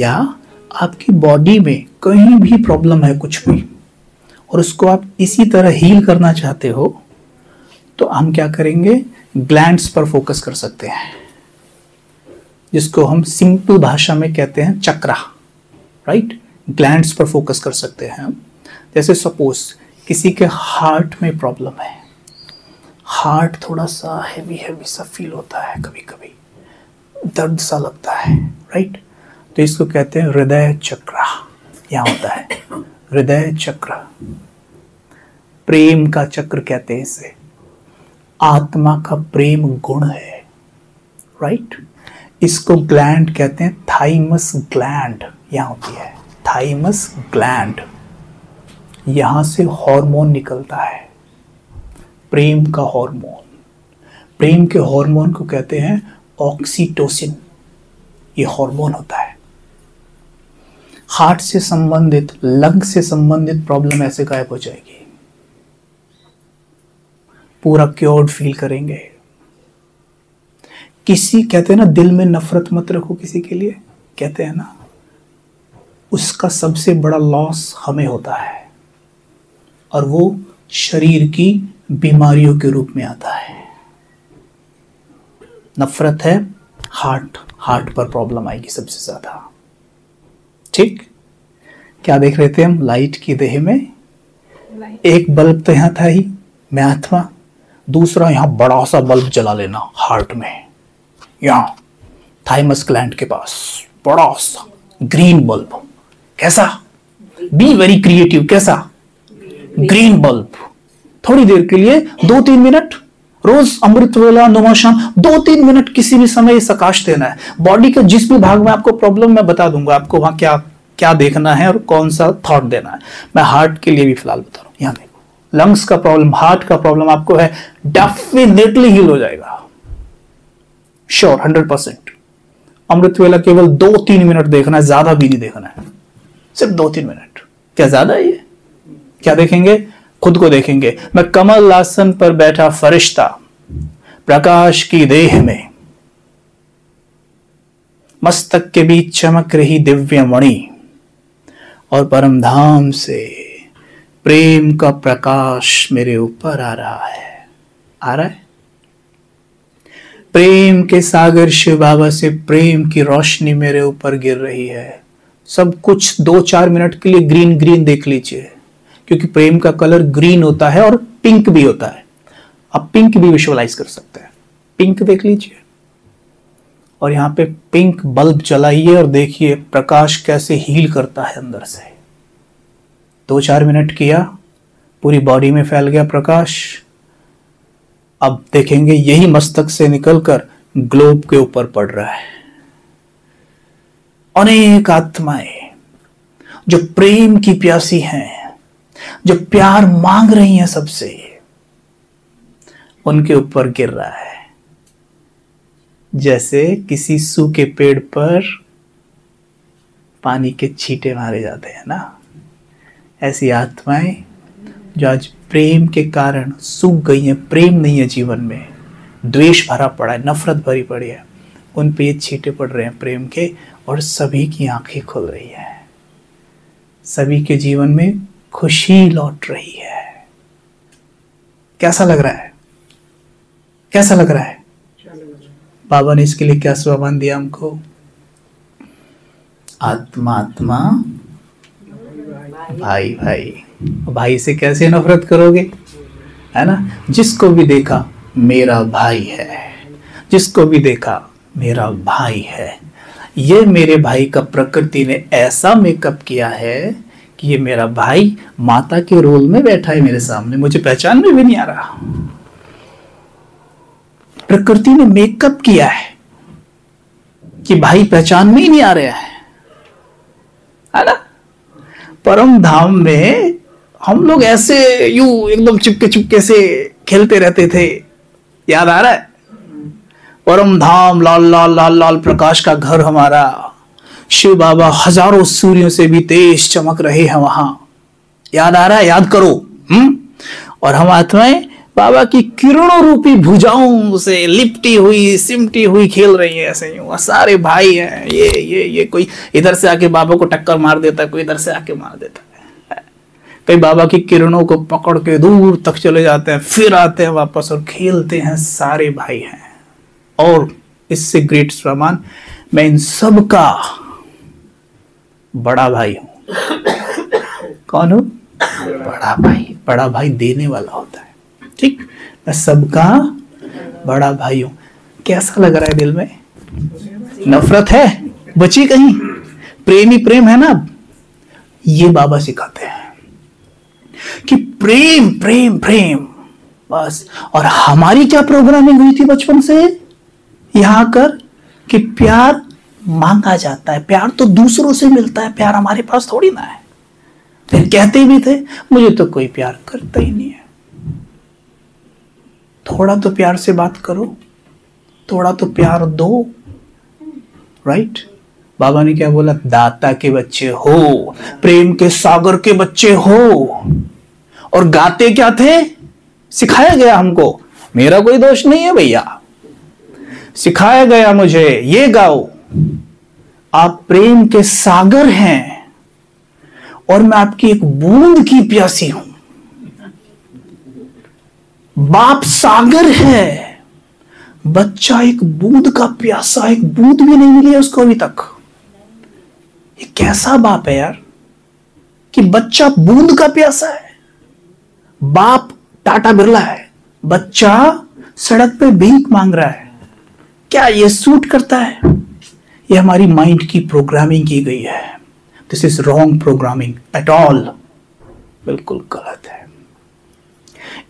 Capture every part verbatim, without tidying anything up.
या आपकी बॉडी में कहीं भी प्रॉब्लम है कुछ भी और उसको आप इसी तरह हील करना चाहते हो तो हम क्या करेंगे, ग्लैंड्स पर फोकस कर सकते हैं जिसको हम सिंपल भाषा में कहते हैं चक्रा, राइट। ग्लैंड्स पर फोकस कर सकते हैं हम। जैसे सपोज किसी के हार्ट में प्रॉब्लम है, हार्ट थोड़ा सा हैवी हैवी सा फील होता है, कभी कभी दर्द सा लगता है, राइट। तो इसको कहते हैं हृदय चक्र। यहाँ होता है हृदय चक्र, प्रेम का चक्र कहते हैं इसे। आत्मा का प्रेम गुण है, राइट। इसको ग्लैंड कहते हैं, थाइमस ग्लैंड यहाँ होती है, थाइमस ग्लैंड। यहाँ से हार्मोन निकलता है, प्रेम का हार्मोन। प्रेम के हार्मोन को कहते हैं ऑक्सीटोसिन, ये हार्मोन होता है। हार्ट से संबंधित, लंग से संबंधित प्रॉब्लम ऐसे गायब हो जाएगी, पूरा क्योर्ड फील करेंगे। किसी कहते हैं ना, दिल में नफरत मत रखो किसी के लिए, कहते हैं ना, उसका सबसे बड़ा लॉस हमें होता है और वो शरीर की बीमारियों के रूप में आता है। नफरत है, हार्ट हार्ट पर प्रॉब्लम आएगी सबसे ज्यादा, ठीक। क्या देख रहे थे हम, लाइट की देह में एक बल्ब तो यहाँ था ही, मैं आत्मा, दूसरा यहाँ बड़ा सा बल्ब जला लेना हार्ट में, यहाँ थाइमस ग्लैंड के पास बड़ा सा ग्रीन बल्ब। कैसा, बी वेरी क्रिएटिव, कैसा ग्रीन बल्ब। थोड़ी देर के लिए, दो तीन मिनट, रोज अमृत वेला नौमाशाम, दो तीन मिनट किसी भी समय इस आकाश देना है। बॉडी के जिस भी भाग में आपको प्रॉब्लम, मैं बता दूंगा आपको वहां क्या क्या देखना है और कौन सा थॉट देना है। मैं हार्ट के लिए भी फिलहाल बता रहा हूं। यहाँ देखो, लंग्स का प्रॉब्लम, हार्ट का प्रॉब्लम आपको है, डेफिनेटली हील हो जाएगा, श्योर, हंड्रेड परसेंट। अमृत वेला केवल दो तीन मिनट देखना है, ज्यादा भी नहीं देखना है, सिर्फ दो तीन मिनट। क्या ज्यादा है ये? क्या देखेंगे, खुद को देखेंगे। मैं कमल आसन पर बैठा फरिश्ता, प्रकाश की देह में, मस्तक के बीच चमक रही दिव्य मणि, और परम धाम से प्रेम का प्रकाश मेरे ऊपर आ रहा है। आ रहा है प्रेम के सागर शिव बाबा से, प्रेम की रोशनी मेरे ऊपर गिर रही है। सब कुछ दो चार मिनट के लिए ग्रीन ग्रीन देख लीजिए, क्योंकि प्रेम का कलर ग्रीन होता है और पिंक भी होता है। आप पिंक भी विजुअलाइज कर सकते हैं, पिंक देख लीजिए और यहाँ पे पिंक बल्ब जलाइए और देखिए प्रकाश कैसे हील करता है अंदर से। दो चार मिनट किया, पूरी बॉडी में फैल गया प्रकाश। अब देखेंगे यही मस्तक से निकलकर ग्लोब के ऊपर पड़ रहा है। अनेक आत्माएं जो प्रेम की प्यासी हैं, जो प्यार मांग रही हैं सबसे, उनके ऊपर गिर रहा है, जैसे किसी सूखे पेड़ पर पानी के छींटे मारे जाते हैं ना। ऐसी आत्माएं जो आज प्रेम के कारण सूख गई हैं, प्रेम नहीं है जीवन में, द्वेष भरा पड़ा है, नफरत भरी पड़ी है, उन पे ये छींटे पड़ रहे हैं प्रेम के, और सभी की आंखें खुल रही है, सभी के जीवन में खुशी लौट रही है। कैसा लग रहा है, कैसा लग रहा है? बाबा ने इसके लिए क्या स्वामान दिया हमको? आत्मा आत्मा, भाई भाई। भाई से कैसे नफरत करोगे, है ना? जिसको भी देखा मेरा भाई है, जिसको भी देखा मेरा भाई है। ये मेरे भाई का प्रकृति ने ऐसा मेकअप किया है, ये मेरा भाई माता के रोल में बैठा है मेरे सामने, मुझे पहचान में भी नहीं आ रहा। प्रकृति ने मेकअप किया है कि भाई पहचान में ही नहीं आ रहा है, है ना? परम धाम में हम लोग ऐसे यू एकदम चुपके चुपके से खेलते रहते थे, याद आ रहा है? परम धाम लाल लाल लाल लाल प्रकाश का घर हमारा, शिव बाबा हजारों सूर्यों से भी तेज चमक रहे हैं वहां, याद आ रहा है? याद करो। हम्म और हम आत्माएं बाबा की किरणों रूपी भुजाओं से लिपटी हुई सिमटी हुई खेल रही है। ऐसे ही सारे भाई हैं, ये ये ये कोई इधर से आके बाबा को टक्कर मार देता है, कोई इधर से आके मार देता है, कई बाबा की किरणों को पकड़ के दूर तक चले जाते हैं, फिर आते हैं वापस और खेलते हैं, सारे भाई हैं। और इससे ग्रेट सामान, मैं इन सब का बड़ा भाई हूं। कौन हूं? बड़ा भाई। बड़ा भाई देने वाला होता है, ठीक। मैं सबका बड़ा भाई हूं। कैसा लग रहा है? दिल में नफरत है बची कहीं? प्रेम ही प्रेम है ना। ये बाबा सिखाते हैं कि प्रेम प्रेम प्रेम बस। और हमारी क्या प्रोग्रामिंग हुई थी बचपन से यहाँ आकर कि प्यार मांगा जाता है, प्यार तो दूसरों से मिलता है, प्यार हमारे पास थोड़ी ना है। फिर कहते भी थे मुझे तो कोई प्यार करता ही नहीं है। थोड़ा तो प्यार से बात करो, थोड़ा तो प्यार दो, राइट। बाबा ने क्या बोला? दाता के बच्चे हो, प्रेम के सागर के बच्चे हो। और गाते क्या थे? सिखाया गया हमको, मेरा कोई दोष नहीं है भैया, सिखाया गया मुझे, ये गाओ। आप प्रेम के सागर हैं और मैं आपकी एक बूंद की प्यासी हूं। बाप सागर है, बच्चा एक बूंद का प्यासा, एक बूंद भी नहीं मिली है उसको अभी तक। ये कैसा बाप है यार कि बच्चा बूंद का प्यासा है। बाप टाटा बिरला है, बच्चा सड़क पे भीख मांग रहा है। क्या ये सूट करता है? ये हमारी माइंड की प्रोग्रामिंग की गई है। This is wrong programming at all, बिल्कुल गलत है।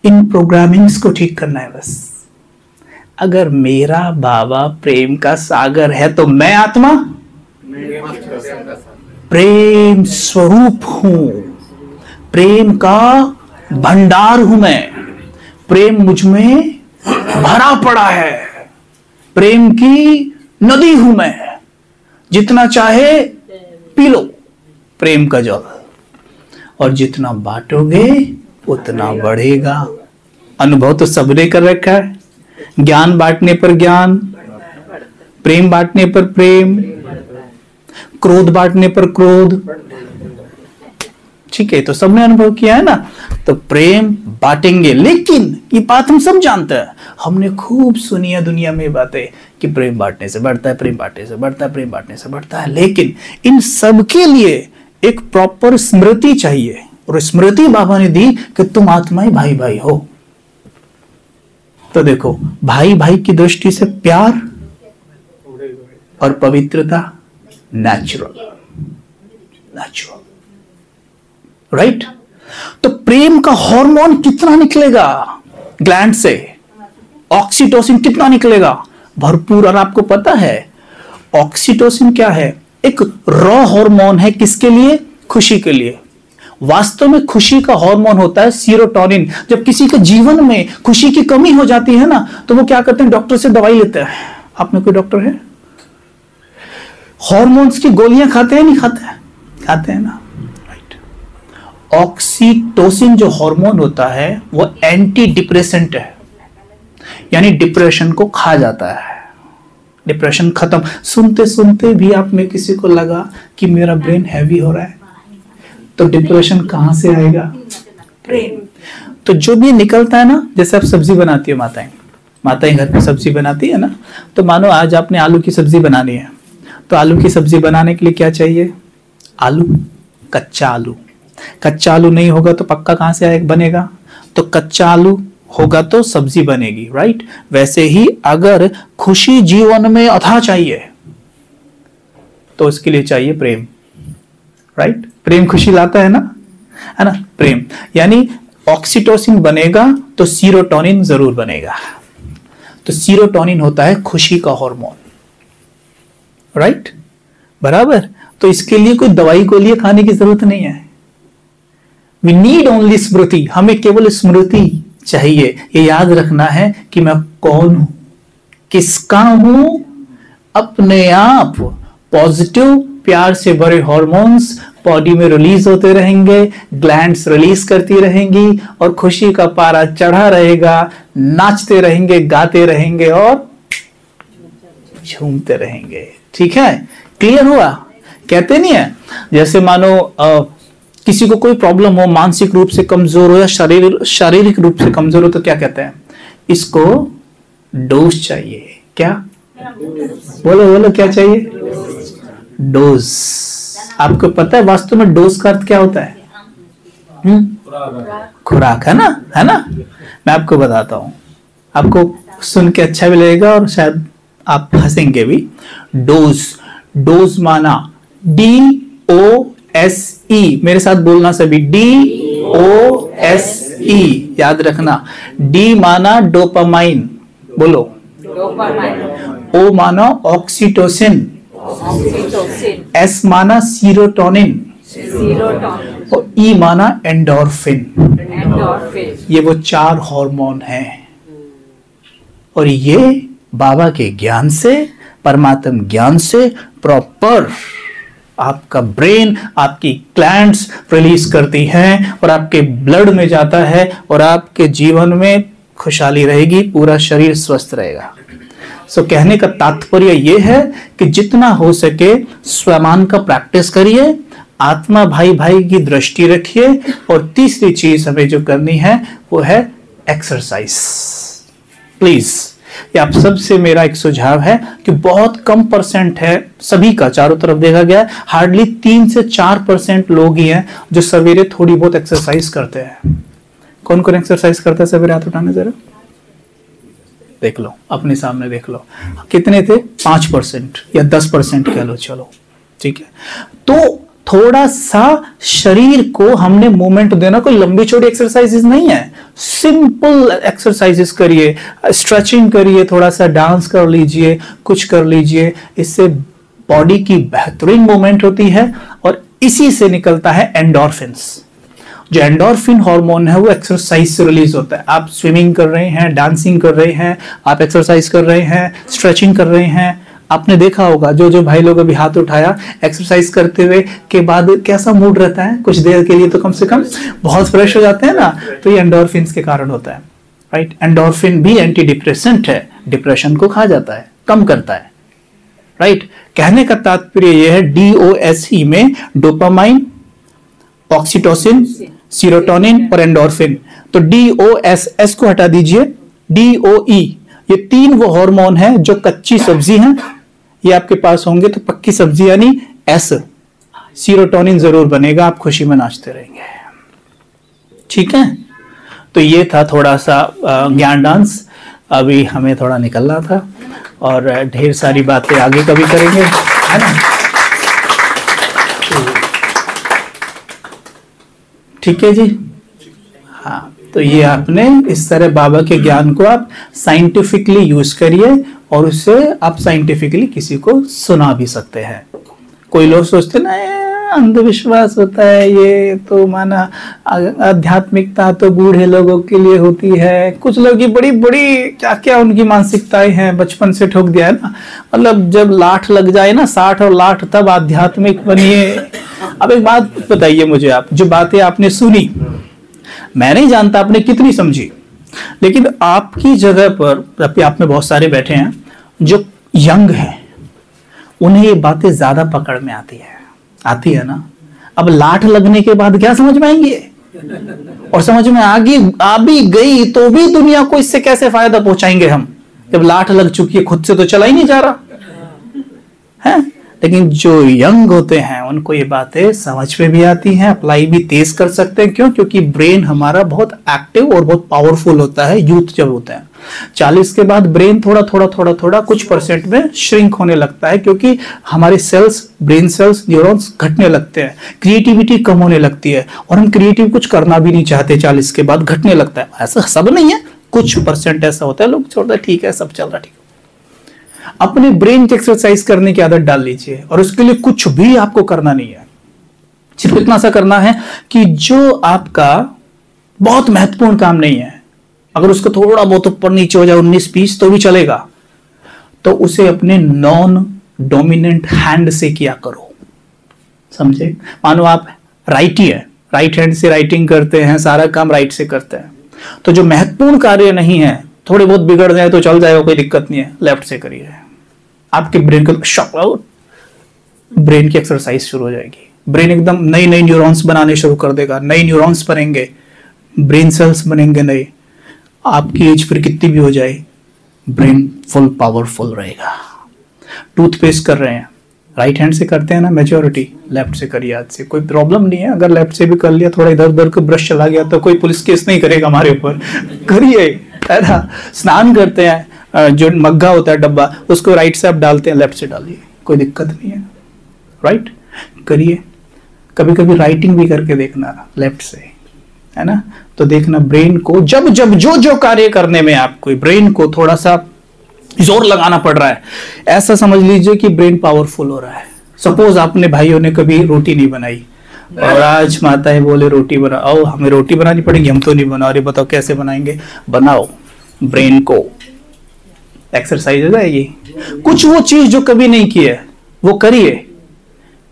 इन प्रोग्रामिंग्स को ठीक करना है बस। अगर मेरा बाबा प्रेम का सागर है तो मैं आत्मा प्रेम स्वरूप हूं, प्रेम का भंडार हूं मैं। प्रेम मुझ में भरा पड़ा है, प्रेम की नदी हूं मैं, जितना चाहे पी लो प्रेम का जल, और जितना बांटोगे उतना बढ़ेगा। अनुभव तो सबने कर रखा है, ज्ञान बांटने पर ज्ञान, प्रेम बांटने पर प्रेम, क्रोध बांटने पर क्रोध, ठीक है, तो सबने अनुभव किया है ना। तो प्रेम बांटेंगे, लेकिन ये बात हम सब जानते हैं, हमने खूब सुनी है दुनिया में बातें कि प्रेम बांटने से बढ़ता है, प्रेम बांटने से बढ़ता है, प्रेम बांटने से बढ़ता है। लेकिन इन सब के लिए एक प्रॉपर स्मृति चाहिए, और स्मृति बाबा ने दी कि तुम आत्मा ही भाई भाई हो। तो देखो, भाई भाई की दृष्टि से प्यार और पवित्रता नेचुरल नेचुरल, राइट right? तो प्रेम का हार्मोन कितना निकलेगा ग्लैंड से? ऑक्सीटोसिन कितना निकलेगा? भरपूर। और आपको पता है ऑक्सीटोसिन क्या है? एक रॉ हार्मोन है। किसके लिए? खुशी के लिए। वास्तव में खुशी का हार्मोन होता है सीरोटोनिन। जब किसी के जीवन में खुशी की कमी हो जाती है ना, तो वो क्या करते हैं? डॉक्टर से दवाई लेते हैं। आप में कोई डॉक्टर है? हॉर्मोन्स की गोलियां खाते हैं? नहीं खाते हैं? खाते हैं ना। ऑक्सीटोसिन जो हार्मोन होता है वो एंटी डिप्रेसेंट है, यानी डिप्रेशन को खा जाता है। डिप्रेशन खत्म। सुनते सुनते भी आप में किसी को लगा कि मेरा ब्रेन हैवी हो रहा है, तो डिप्रेशन कहाँ से आएगा? ब्रेन। तो जो भी निकलता है ना, जैसे आप सब्जी बनाती है, माताएं माताएं घर पे सब्जी बनाती है ना, तो मानो आज आपने आलू की सब्जी बनानी है, तो आलू की सब्जी बनाने के लिए क्या चाहिए? आलू, कच्चा आलू। कच्चा आलू नहीं होगा तो पक्का कहां से आएगा, बनेगा? तो कच्चा आलू होगा तो सब्जी बनेगी, राइट। वैसे ही अगर खुशी जीवन में अथाह चाहिए तो उसके लिए चाहिए प्रेम, राइट। प्रेम खुशी लाता है ना, है ना। प्रेम यानी ऑक्सीटोसिन बनेगा तो सीरोटोनिन जरूर बनेगा। तो सीरोटोनिन होता है खुशी का हार्मोन, राइट, बराबर। तो इसके लिए कोई दवाई गोलियां खाने की जरूरत नहीं है। We need only स्मृति। हमें केवल स्मृति चाहिए। ये याद रखना है कि मैं कौन हूं, किसका हूं। अपने आप पॉजिटिव प्यार से भरे हॉर्मोन्स बॉडी में रिलीज होते रहेंगे, ग्लैंड्स रिलीज करती रहेंगी और खुशी का पारा चढ़ा रहेगा, नाचते रहेंगे, गाते रहेंगे और झूमते रहेंगे। ठीक है, क्लियर हुआ? कहते नहीं है जैसे मानो आ, किसी को कोई प्रॉब्लम हो, मानसिक रूप से कमजोर हो या शारीरिक शारीरिक रूप से कमजोर हो तो क्या कहते हैं? इसको डोज चाहिए। क्या बोलो बोलो क्या चाहिए? डोज। आपको पता है वास्तव में डोज का अर्थ क्या होता है? खुराक, है ना, है ना। मैं आपको बताता हूँ, आपको सुन के अच्छा भी लगेगा और शायद आप हंसेंगे भी। डोज, डोज माना डी ओ एस ई, मेरे साथ बोलना सभी, डी ओ एस ई, याद रखना। डी माना डोपामाइन, बोलो डोपामाइन। ओ माना ऑक्सीटोसिन, एस माना सीरोटोनिन, और ई माना एंडोर्फिन। ये वो चार हार्मोन हैं और ये बाबा के ज्ञान से, परमात्म ज्ञान से प्रॉपर आपका ब्रेन, आपकी ग्लैंड्स रिलीज करती हैं और आपके ब्लड में जाता है और आपके जीवन में खुशहाली रहेगी, पूरा शरीर स्वस्थ रहेगा। सो so, कहने का तात्पर्य यह है कि जितना हो सके स्वमान का प्रैक्टिस करिए, आत्मा भाई भाई की दृष्टि रखिए और तीसरी चीज हमें जो करनी है वो है एक्सरसाइज। प्लीज, ये आप सबसे मेरा एक सुझाव है कि बहुत कम परसेंट है सभी का, चारों तरफ देखा गया है हार्डली तीन से चार परसेंट लोग ही हैं जो सवेरे थोड़ी बहुत एक्सरसाइज करते हैं। कौन कौन एक्सरसाइज करता है सवेरे? हाथ उठाने जरा, देख लो अपने सामने, देख लो कितने थे? पांच परसेंट या दस परसेंट कह लो, चलो ठीक है। तो थोड़ा सा शरीर को हमने मूवमेंट देना, कोई लंबी चौड़ी एक्सरसाइजेस नहीं है, सिंपल एक्सरसाइजेस करिए, स्ट्रेचिंग करिए, थोड़ा सा डांस कर लीजिए, कुछ कर लीजिए, इससे बॉडी की बेहतरीन मूवमेंट होती है और इसी से निकलता है एंडोर्फिन्स। जो एंडोर्फिन हार्मोन है वो एक्सरसाइज से रिलीज होता है। आप स्विमिंग कर रहे हैं, डांसिंग कर रहे हैं, आप एक्सरसाइज कर रहे हैं, स्ट्रेचिंग कर रहे हैं। आपने देखा होगा जो जो भाई लोग अभी हाथ उठाया, एक्सरसाइज करते हुए के बाद कैसा मूड रहता है? कुछ देर के लिए तो कम से कम बहुत फ्रेश हो जाते हैं ना, तो ये एंडोर्फिन के कारण होता है, राइट। एंडोर्फिन भी एंटी डिप्रेसेंट है, डिप्रेशन को खा जाता है, कम करता है, राइट। कहने का तात्पर्य यह है डी ओ एस ई में डोपामाइन, ऑक्सीटोसिन, सीरोटोनिन और एंडोर्फिन। तो डी ओ एस एस को हटा दीजिए, डी ओ ई, ये तीन वो हार्मोन हैं जो कच्ची सब्जी हैं। ये आपके पास होंगे तो पक्की सब्जी यानी एस, सीरोटोनिन जरूर बनेगा, आप खुशी में नाचते रहेंगे। ठीक है, तो ये था थोड़ा सा ज्ञान डांस। अभी हमें थोड़ा निकलना था और ढेर सारी बातें आगे कभी करेंगे, है ना, ठीक है जी। हाँ, तो ये आपने इस तरह बाबा के ज्ञान को आप साइंटिफिकली यूज करिए और उसे आप साइंटिफिकली किसी को सुना भी सकते हैं। कोई लोग सोचते ना अंधविश्वास होता है, ये तो माना आध्यात्मिकता तो बूढ़े लोगों के लिए होती है। कुछ लोग की बड़ी बड़ी क्या क्या उनकी मानसिकताएं हैं, बचपन से ठोक दिया है ना। मतलब जब लाठ लग जाए ना, साठ और लाठ, तब आध्यात्मिक बनिए। अब एक बात बताइए मुझे, आप जो बातें आपने सुनी, मैं नहीं जानता आपने कितनी समझी, लेकिन आपकी जगह पर आप में बहुत सारे बैठे हैं जो यंग हैं, उन्हें ये बातें ज्यादा पकड़ में आती है, आती है ना। अब लाठ लगने के बाद क्या समझ में आएंगे? और समझ में आ गई, आ भी गई तो भी दुनिया को इससे कैसे फायदा पहुंचाएंगे हम, जब लाठ लग चुकी है, खुद से तो चला ही नहीं जा रहा है। लेकिन जो यंग होते हैं उनको ये बातें समझ में भी आती हैं, अप्लाई भी तेज कर सकते हैं। क्यों? क्योंकि ब्रेन हमारा बहुत एक्टिव और बहुत पावरफुल होता है। यूथ जब होते हैं चालीस के बाद ब्रेन थोड़ा थोड़ा थोड़ा थोड़ा कुछ परसेंट में श्रिंक होने लगता है, क्योंकि हमारे सेल्स, ब्रेन सेल्स, न्यूरॉन्स घटने लगते हैं, क्रिएटिविटी कम होने लगती है और हम क्रिएटिव कुछ करना भी नहीं चाहते। चालीस के बाद घटने लगता है। ऐसा सब नहीं है, कुछ परसेंट ऐसा होता है, लोग छोड़ते हैं, ठीक है सब चल रहा है, ठीक है। अपने ब्रेन की एक्सरसाइज करने की आदत डाल लीजिए और उसके लिए कुछ भी आपको करना नहीं है, सिर्फ इतना सा करना है कि जो आपका बहुत महत्वपूर्ण काम नहीं है, अगर उसको थोड़ा बहुत ऊपर नीचे हो जाए उन्नीस बीस तो भी चलेगा, तो उसे अपने नॉन डोमिनेंट हैंड से किया करो। समझे। मानो आप राइटी है, राइट हैंड से राइटिंग करते हैं, सारा काम राइट से करते हैं, तो जो महत्वपूर्ण कार्य नहीं है, थोड़े बहुत बिगड़ जाए तो चल जाएगा, कोई दिक्कत नहीं है, लेफ्ट से करिए। आपके ब्रेन को शॉक आउट, ब्रेन की एक्सरसाइज शुरू हो जाएगी, ब्रेन एकदम नई नई न्यूरॉन्स बनाने शुरू कर देगा, नई न्यूरॉन्स बनेंगे, ब्रेन सेल्स बनेंगे नए। आपकी एज फिर कितनी भी हो जाए, ब्रेन फुल पावरफुल रहेगा। टूथपेस्ट कर रहे हैं, राइट हैंड से करते हैं ना मेजोरिटी, लेफ्ट से करिए आज से, कोई प्रॉब्लम नहीं है। अगर लेफ्ट से भी कर लिया, थोड़ा इधर उधर को ब्रश चला गया तो कोई पुलिस केस नहीं करेगा हमारे ऊपर, करिए, है ना। स्नान करते हैं, जो मग्गा होता है डब्बा, उसको राइट से आप डालते हैं, लेफ्ट से डालिए, कोई दिक्कत नहीं है, राइट करिए। कभी कभी राइटिंग भी करके देखना लेफ्ट से, है ना। तो देखना ब्रेन को जब जब जो जो कार्य करने में आपको ब्रेन को थोड़ा सा जोर लगाना पड़ रहा है, ऐसा समझ लीजिए कि ब्रेन पावरफुल हो रहा है। सपोज आपने भाइयों ने कभी रोटी नहीं बनाई और आज माता है बोले रोटी बनाओ, हमें रोटी बनानी पड़ेगी, हम तो नहीं बना रहे, बताओ कैसे बनाएंगे। बनाओ, ब्रेन को एक्सरसाइज हो जाएगी। कुछ वो चीज जो कभी नहीं की है वो करिए,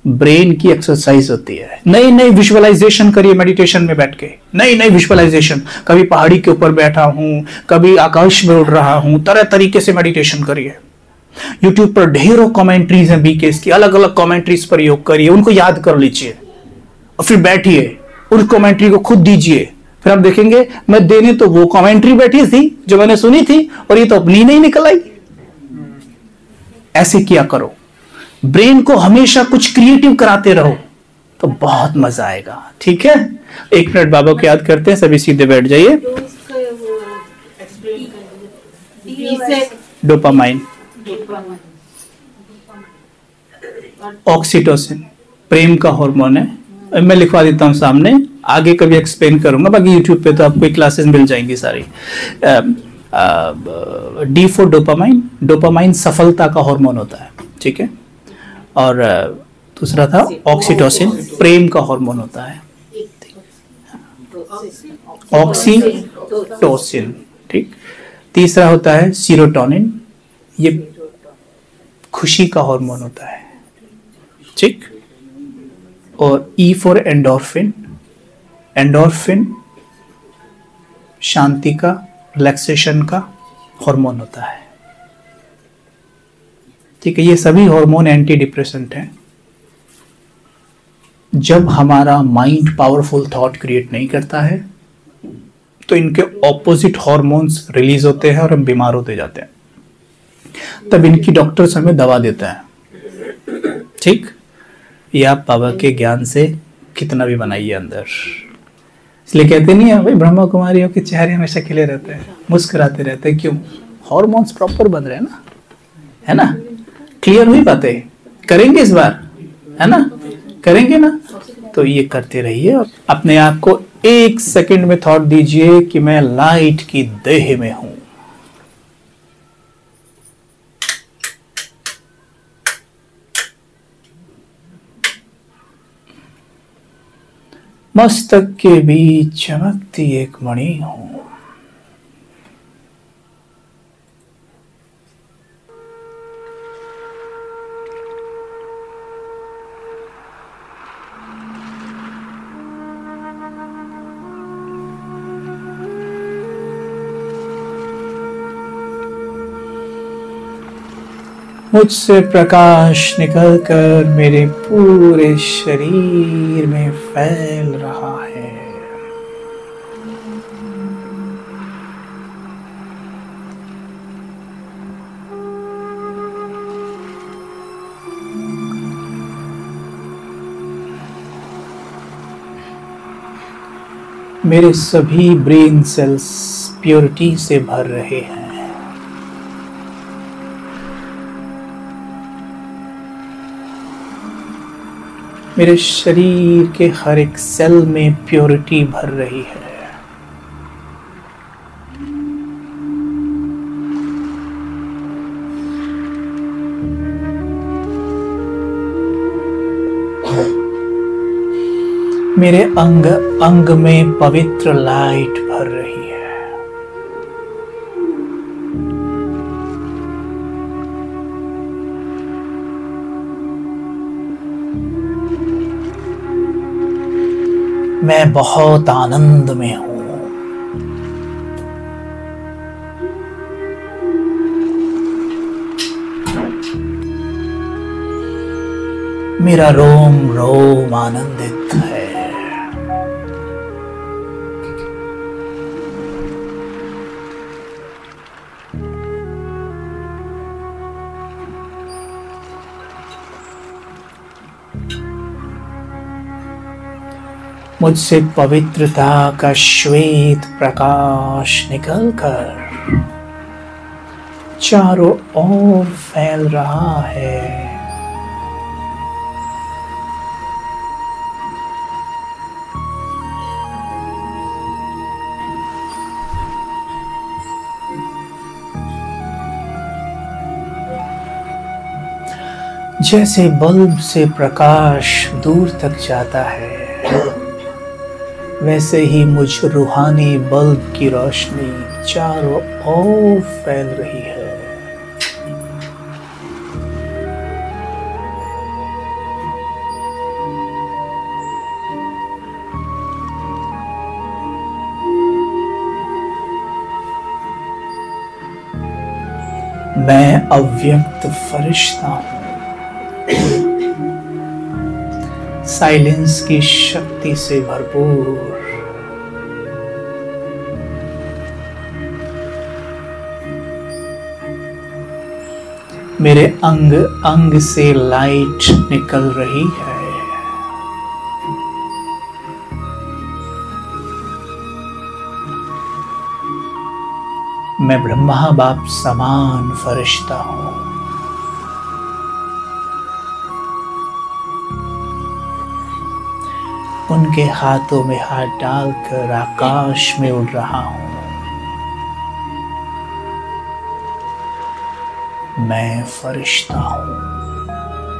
ब्रेन की एक्सरसाइज होती है। नई नई विजुअलाइजेशन करिए, मेडिटेशन में बैठ के नई नई विजुअलाइजेशन, कभी पहाड़ी के ऊपर बैठा हूं, कभी आकाश में उड़ रहा हूं, तरह तरीके से मेडिटेशन करिए। यूट्यूब पर ढेरों कमेंट्रीज हैं बीकेस की, अलग अलग कमेंट्रीज पर योग करिए, उनको याद कर लीजिए और फिर बैठिए उस कमेंट्री को खुद दीजिए। फिर आप देखेंगे मैं देने तो वो कमेंट्री बैठी थी जो मैंने सुनी थी, और ये तो अपनी नहीं निकल आई। ऐसे किया करो, ब्रेन को हमेशा कुछ क्रिएटिव कराते रहो तो बहुत मजा आएगा। ठीक है, एक मिनट बाबा को याद करते हैं, सभी सीधे बैठ जाइए। डोपामाइन, ऑक्सीटोसिन प्रेम का हार्मोन है, मैं लिखवा देता हूँ सामने, आगे कभी एक्सप्लेन करूंगा, बाकी यूट्यूब पे तो आपको क्लासेस मिल जाएंगी सारी। डी फॉर डोपामाइन, डोपामाइन सफलता का हार्मोन होता है, ठीक है। और दूसरा था ऑक्सीटोसिन, प्रेम का हार्मोन होता है, ऑक्सीटोसिन, ठीक। तीसरा होता है सीरोटोनिन, ये खुशी का हार्मोन होता है, ठीक। और ई फॉर एंडोर्फिन, एंडोर्फिन शांति का, रिलैक्सेशन का हार्मोन होता है, ठीक है। ये सभी हार्मोन एंटी डिप्रेसेंट हैं। जब हमारा माइंड पावरफुल थॉट क्रिएट नहीं करता है तो इनके ऑपोजिट हार्मोन्स रिलीज होते हैं और हम बीमार होते जाते हैं, तब इनकी डॉक्टर्स हमें दवा देते हैं, ठीक। ये आप बाबा के ज्ञान से कितना भी बनाइए अंदर, इसलिए कहते नहीं है भाई ब्रह्मा कुमारियों के चेहरे हमेशा खिले रहते हैं, मुस्कुराते रहते हैं, क्यों? हार्मोन्स प्रॉपर बन रहे हैं ना, है ना। क्लियर हुई बातें? करेंगे इस बार, है ना, करेंगे ना। तो ये करते रहिए, अपने आप को एक सेकंड में थॉट दीजिए कि मैं लाइट की देह में हूं, मस्तक के बीच चमकती एक मणि हूं, मुझसे प्रकाश निकलकर मेरे पूरे शरीर में फैल रहा है। मेरे सभी ब्रेन सेल्स प्योरिटी से भर रहे हैं। मेरे शरीर के हर एक सेल में प्योरिटी भर रही है। मेरे अंग अंग में पवित्र लाइट भर रही है। मैं बहुत आनंद में हूं। मेरा रोम रोम आनंदित है। मुझसे पवित्रता का श्वेत प्रकाश निकलकर चारों ओर फैल रहा है। जैसे बल्ब से प्रकाश दूर तक जाता है, वैसे ही मुझ रूहानी बल्ब की रोशनी चारों ओर फैल रही है। मैं अव्यक्त फरिश्ता हूं। साइलेंस की शक्ति से भरपूर। मेरे अंग अंग से लाइट निकल रही है। मैं ब्रह्मा बाप समान फरिश्ता हूं। उनके हाथों में हाथ डालकर आकाश में उड़ रहा हूं। मैं फरिश्ता हूं,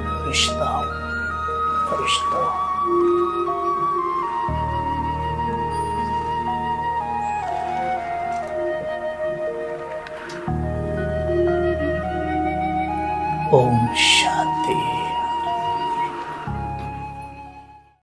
फरिश्ता हूं, फरिश्ता हूं। ओम शांति।